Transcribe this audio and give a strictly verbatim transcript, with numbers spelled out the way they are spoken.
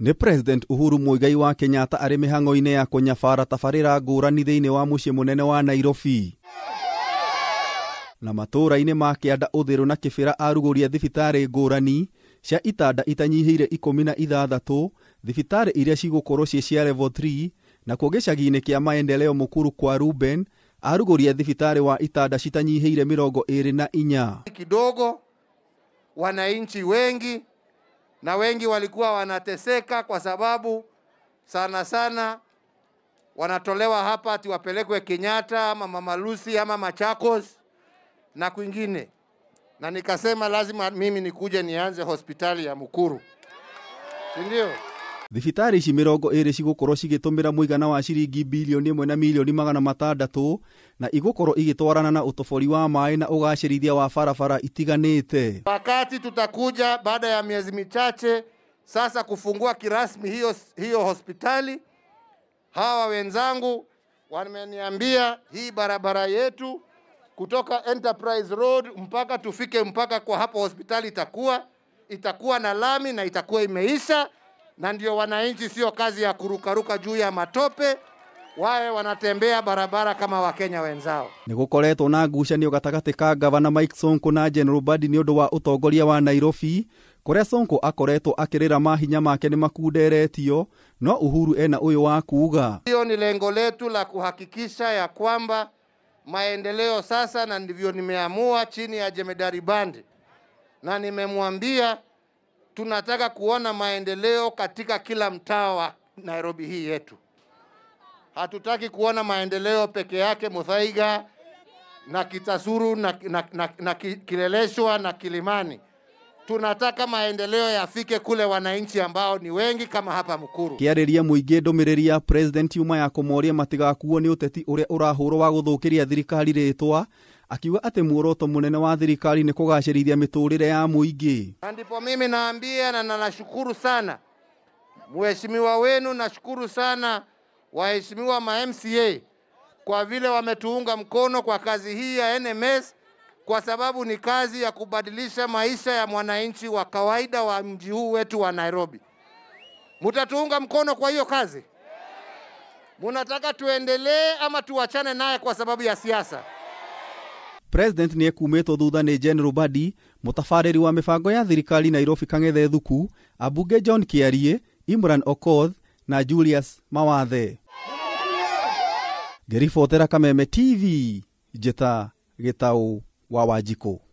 Ni President Uhuru Muigai wa Kenyatta ari mihango-ini ya kunyafara tafarira ngurani thiini wa mucii munene wa Nairobi. Na matura-ini ma Kianda Uthiru na Kibera aruguria thibitari ngurani cia Itanda itanyihiire ikumi na ithathatu, thibitari iria cigukorwo cie cia level three, na kuo gicagi-ini kia maendeleo mukuru kwa Ruben aruguria thibitari wa Itanda citanyihiire mirongo iri na inya. Kidogo wananchi wengi na wengi walikuwa wanateseka kwa sababu sana sana wanatolewa hapa ati wapelekwe Kenyatta, Mama Malusi, ama Mama Chakos na kwingine. Na nikasema lazima mimi nikuje nianze hospitali ya Mukuru. Ndio. Thibitari ici mirongo iri cigukorwo cigitumira muigana wa ciringi bilioni imwe na milioni magana matandatu, na igukorwo igitwarana na utobori wa mai na ugacirithia wa barabara itiganite. Wakati tutakuja baada ya miezi michache sasa kufungua kirasmi hiyo hiyo hospitali. Hawa wenzangu wameniambia hii barabara yetu kutoka Enterprise Road mpaka tufike mpaka kwa hapo hospitali itakuwa itakuwa na lami na itakuwa imeisha. Na ndio wananchi sio kazi ya kurukaruka juu ya matope, wae wanatembea barabara kama Wakenya wenzao. Nigukoretwo na ngucanio gatagati ka Gavana Mike Sonko na General Buddy Niodo wa utongoria wa Nairobi, kuria Sonko akoretwo akirira mahinya make ni makunderetio, no Uhuru ena uyu wa kuuga hiyo ni lengo letu la kuhakikisha ya kwamba maendeleo sasa, na ndivyo nimeamua chini ya Jemedari Bandi, na nimemwambia tunataka kuona maendeleo katika kila mtaa wa Nairobi hii yetu. Hatutaki kuona maendeleo peke yake Muthaiga na Kitasuru na, na, na, na Kileleshwa na Kilimani. Tunataka maendeleo yafike kule wananchi ambao ni wengi kama hapa Mukuru. Kiariye Muige ndumiriri ya President Yuma ya kumoria matigakuo ni uteti uria urahurwo wa guthukiria thirikari ritwa, akiwa ate muoroto munene wa thirikari ni kugacirithia miturire ya muingi. Ndipo mimi naambia na nashukuru sana mheshimiwa wenu, nashukuru sana waheshimiwa ma M C A kwa vile wametuunga mkono kwa kazi hii ya N M S, kwa sababu ni kazi ya kubadilisha maisha ya mwananchi wa kawaida wa mji huu wetu wa Nairobi. Mutatuunga mkono kwa hiyo kazi? Munataka tuendelee ama tuachane naye kwa sababu ya siasa? President ni ekumeto thutha ni General Buddy, mutafariri wa mifango ya thirikari Nairobi Kangethe Thuku, abunge John Kiariye, Imran Okoth na Julius Mawathe. Gerifotera Kameme T V, Jeta Getau wa Wajiko.